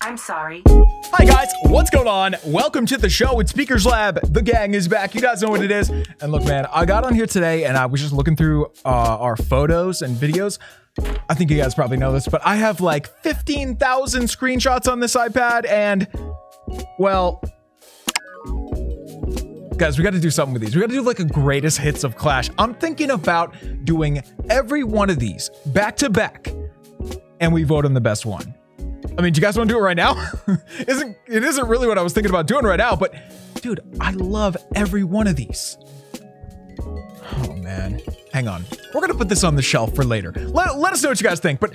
I'm sorry. Hi guys, what's going on? Welcome to the show. It's Beaker's Lab. The gang is back. You guys know what it is. And look, man, I got on here today and I was just looking through our photos and videos. I think you guys probably know this, but I have like 15,000 screenshots on this iPad and, well, guys, we got to do something with these. We got to do like a greatest hits of Clash. I'm thinking about doing every one of these back to back and we vote on the best one. I mean, do you guys want to do it right now? It isn't really what I was thinking about doing right now, but dude, I love every one of these. Oh man, hang on. We're going to put this on the shelf for later. Let us know what you guys think, but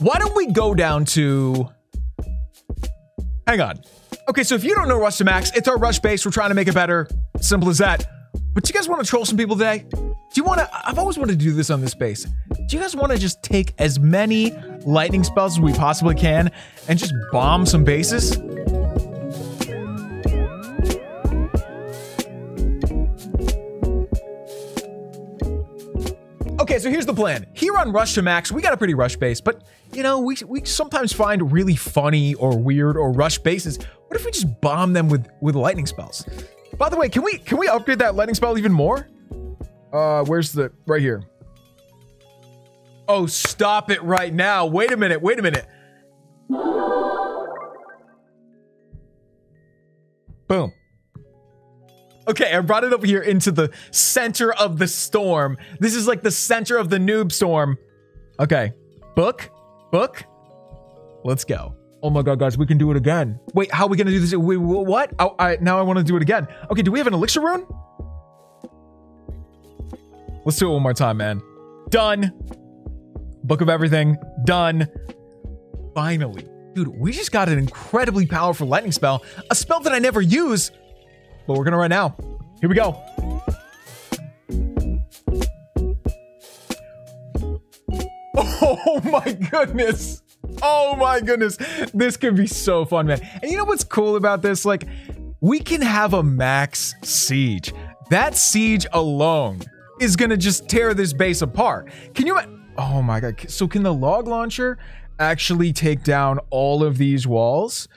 why don't we go down to, hang on. Okay, so if you don't know Rush to Max, it's our Rush base. We're trying to make it better. Simple as that. But you guys want to troll some people today? Do you want to? I've always wanted to do this on this base. Do you guys want to just take as many lightning spells as we possibly can and just bomb some bases? Okay, so here's the plan. Here on Rush to Max, we got a pretty Rush base, but you know, we sometimes find really funny or weird or Rush bases. What if we just bomb them with lightning spells? By the way, can we upgrade that lightning spell even more? Where's the, right here. Oh, stop it right now. Wait a minute, wait a minute. Boom. Okay, I brought it over here into the center of the storm. This is like the center of the noob storm. Okay, book, let's go. Oh my God, guys, we can do it again. Wait, how are we gonna do this? Wait, what? Oh, now I wanna do it again. Okay, do we have an elixir rune? Let's do it one more time, man. Done. Book of Everything, done. Finally. Dude, we just got an incredibly powerful lightning spell, a spell that I never use, but we're gonna right now. Here we go. Oh my goodness. Oh my goodness, this could be so fun, man. And you know what's cool about this? Like, we can have a max siege. That siege alone is gonna just tear this base apart. Can you, oh my God. So can the log launcher actually take down all of these walls?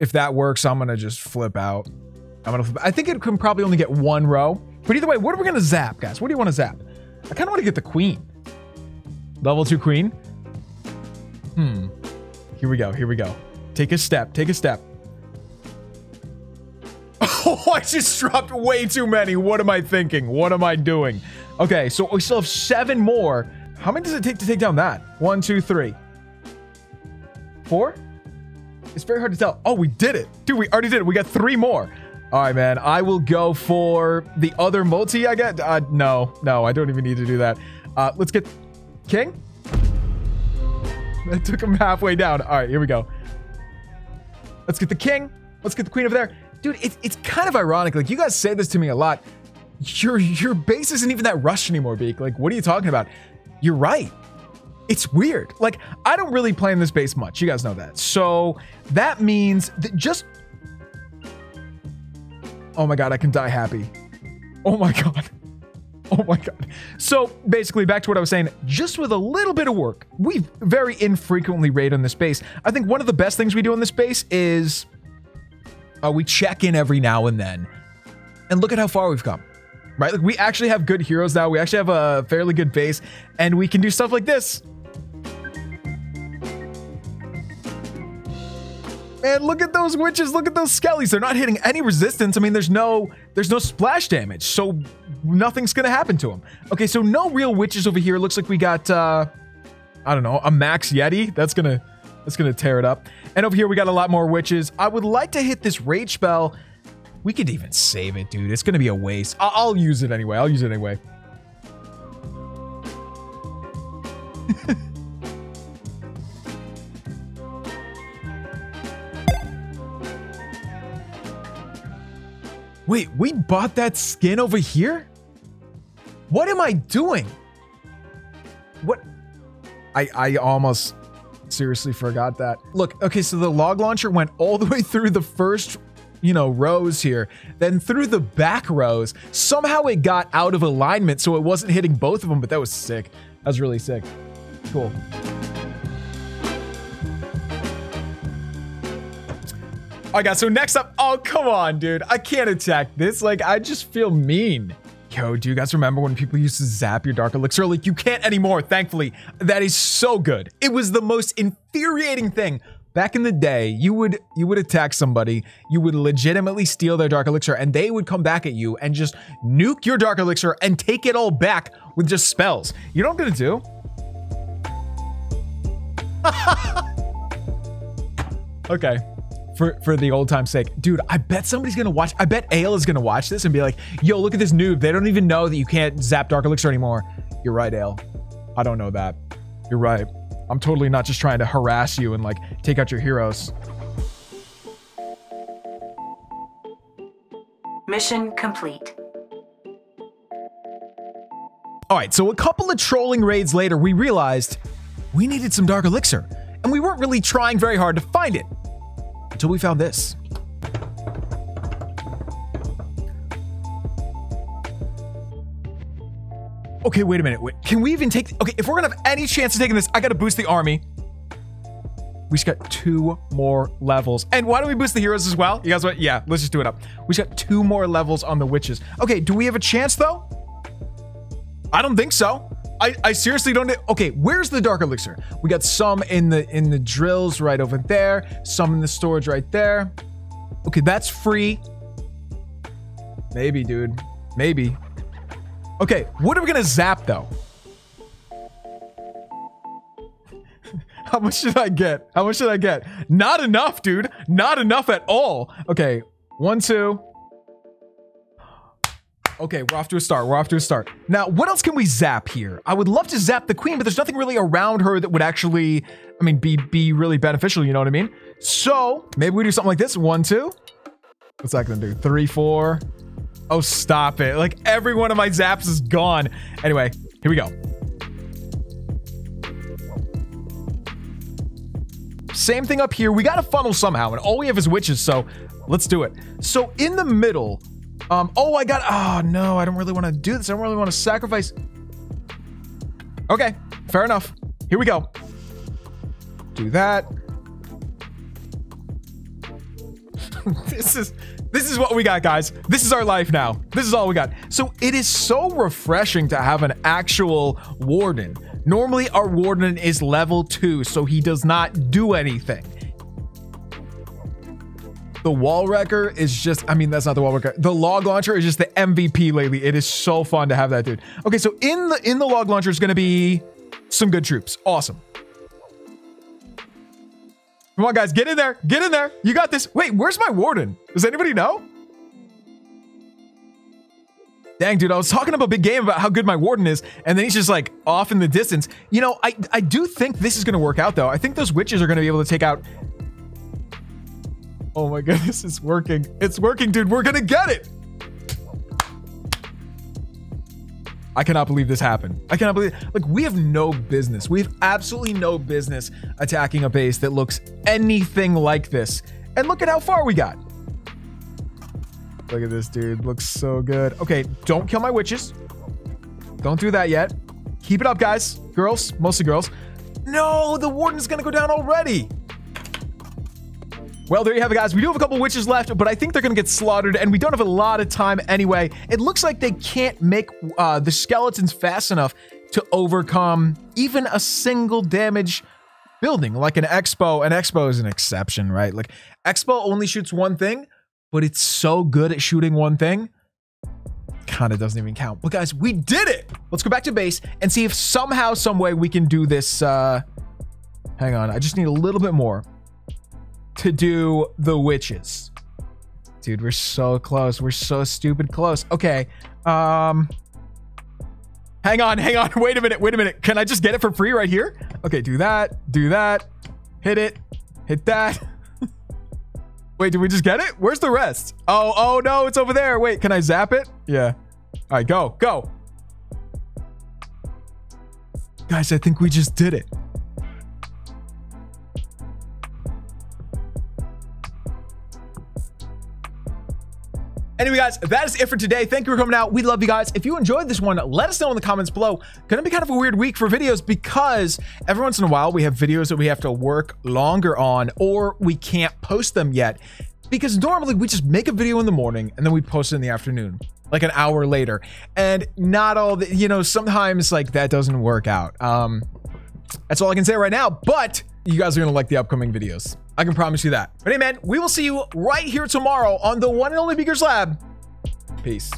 If that works, I'm gonna just flip out. I think it can probably only get one row, but either way, what are we gonna zap, guys? What do you wanna zap? I kinda wanna get the queen. Level 2 queen. Here we go, here we go. Take a step, take a step. Oh, I just dropped way too many. What am I thinking? What am I doing? Okay, so we still have 7 more. How many does it take to take down that? 1, 2, 3, 4? It's very hard to tell. Oh, we did it. Dude, we already did it. We got 3 more. All right, man, I will go for the other multi, I guess. No, I don't even need to do that. Let's get king. That took him halfway down. All right, here we go. Let's get the king. Let's get the queen over there. Dude, it's kind of ironic. Like, you guys say this to me a lot. Your base isn't even that rushed anymore, Beak. Like, what are you talking about? You're right. It's weird. Like, I don't really play in this base much. You guys know that. So that means that just... Oh my God, I can die happy. Oh my God. Oh my God. So basically back to what I was saying, just with a little bit of work, we very infrequently raid on this base. I think one of the best things we do in this base is we check in every now and then and look at how far we've come, right? Like we actually have good heroes now. We actually have a fairly good base and we can do stuff like this. Man, look at those witches. Look at those skellies. They're not hitting any resistance. I mean, there's no splash damage. So nothing's going to happen to him. Okay, so no real witches over here. Looks like we got, I don't know, a max yeti. That's gonna tear it up. And over here, we got a lot more witches. I would like to hit this rage spell. We could even save it, dude. It's going to be a waste. I'll use it anyway. I'll use it anyway. Wait, we bought that skin over here? What am I doing? What? I almost seriously forgot that. Look, okay, so the log launcher went all the way through the first, you know, rows here, then through the back rows. Somehow it got out of alignment, so it wasn't hitting both of them, but that was sick. That was really sick. Cool. All right, guys, so next up, oh, come on, dude. I can't attack this. Like, I just feel mean. Yo, do you guys remember when people used to zap your Dark Elixir? Like, you can't anymore, thankfully. That is so good. It was the most infuriating thing. Back in the day, you would attack somebody, you would legitimately steal their Dark Elixir, and they would come back at you and just nuke your Dark Elixir and take it all back with just spells. You know what I'm gonna do? Okay, for the old time's sake. Dude, I bet somebody's gonna watch, I bet Ale is gonna watch this and be like, yo, look at this noob, they don't even know that you can't zap Dark Elixir anymore. You're right, Ale. I don't know that. You're right. I'm totally not just trying to harass you and like take out your heroes. Mission complete. All right, so a couple of trolling raids later, we realized we needed some Dark Elixir and we weren't really trying very hard to find it until we found this. Okay, wait a minute. Wait, can we even take... Okay, if we're going to have any chance of taking this, I got to boost the army. We just got 2 more levels. And why don't we boost the heroes as well? You guys want... Yeah, let's just do it up. We just got 2 more levels on the witches. Okay, do we have a chance, though? I don't think so. I seriously don't... Okay, where's the Dark Elixir? We got some in the drills right over there. Some in the storage right there. Okay, that's free. Maybe, dude. Maybe. Okay, what are we gonna zap though? How much should I get? How much should I get? Not enough, dude. Not enough at all. Okay, 1, 2. Okay, we're off to a start. We're off to a start. Now, what else can we zap here? I would love to zap the queen, but there's nothing really around her that would actually, I mean, be really beneficial, you know what I mean? So, maybe we do something like this. 1, 2. What's that gonna do? 3, 4. Oh, stop it. Like, every one of my zaps is gone. Anyway, here we go. Same thing up here. We got to funnel somehow, and all we have is witches, so let's do it. So, in the middle... oh, I got... Oh, no, I don't really want to do this. I don't really want to sacrifice... Okay, fair enough. Here we go. Do that. This is what we got, guys. This is our life now. This is all we got. So it is so refreshing to have an actual warden. Normally, our warden is level 2, so he does not do anything. The wall wrecker is just, I mean, that's not the wall wrecker. The log launcher is just the MVP lately. It is so fun to have that, dude. Okay, so in the log launcher is going to be some good troops. Awesome. Come on, guys, get in there. Get in there. You got this. Wait, where's my warden? Does anybody know? Dang, dude, I was talking up a big game about how good my warden is, and then he's just, like, off in the distance. You know, I do think this is going to work out, though. I think those witches are going to be able to take out... Oh, my goodness, it's working. It's working, dude. We're going to get it. I cannot believe this happened. I cannot believe it. Like, we have no business. We have absolutely no business attacking a base that looks anything like this. And look at how far we got. Look at this, dude. Looks so good. Okay, don't kill my witches. Don't do that yet. Keep it up, guys. Girls, mostly girls. No, the warden's gonna go down already. Well, there you have it, guys. We do have a couple witches left, but I think they're going to get slaughtered, and we don't have a lot of time anyway. It looks like they can't make the skeletons fast enough to overcome even a single damage building, like an expo. An expo is an exception, right? Like, expo only shoots one thing, but it's so good at shooting one thing, kind of doesn't even count. But, guys, we did it! Let's go back to base and see if somehow, some way we can do this. Hang on. I just need a little bit more to do the witches. Dude, we're so close. We're so stupid close. Okay. Hang on. Wait a minute. Can I just get it for free right here? Okay, do that. Hit it. Hit that. Wait, did we just get it? Where's the rest? Oh no, it's over there. Wait, can I zap it? Yeah. All right, go. Guys, I think we just did it. Anyway, guys, that is it for today. Thank you for coming out. We love you guys. If you enjoyed this one, let us know in the comments below. Gonna be kind of a weird week for videos because every once in a while we have videos that we have to work longer on or we can't post them yet. because normally we just make a video in the morning and then we post it in the afternoon, like an hour later, and not all the, you know, sometimes like that doesn't work out. That's all I can say right now, but you guys are gonna like the upcoming videos. I can promise you that. But hey man, we will see you right here tomorrow on the one and only Beaker's Lab. Peace.